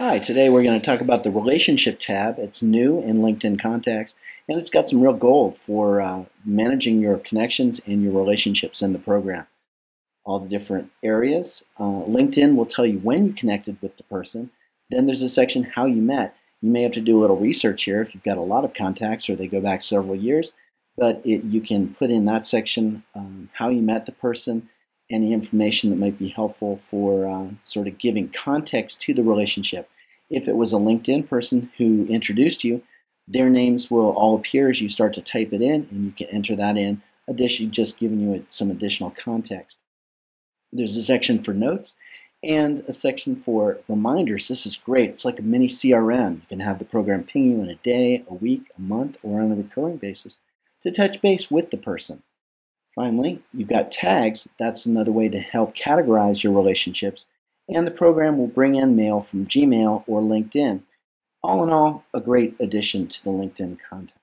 Hi, today we're going to talk about the Relationship tab. It's new in LinkedIn Contacts, and it's got some real gold for managing your connections and your relationships in the program. All the different areas. LinkedIn will tell you when you connected with the person. Then there's a section, how you met. You may have to do a little research here if you've got a lot of contacts or they go back several years, but you can put in that section how you met the person, any information that might be helpful for sort of giving context to the relationship. If it was a LinkedIn person who introduced you, their names will all appear as you start to type it in, and you can enter that in, additionally just giving you some additional context. There's a section for notes and a section for reminders. This is great. It's like a mini CRM. You can have the program ping you in a day, a week, a month, or on a recurring basis to touch base with the person. Finally, you've got tags. That's another way to help categorize your relationships, and the program will bring in mail from Gmail or LinkedIn. All in all, a great addition to the LinkedIn Contacts.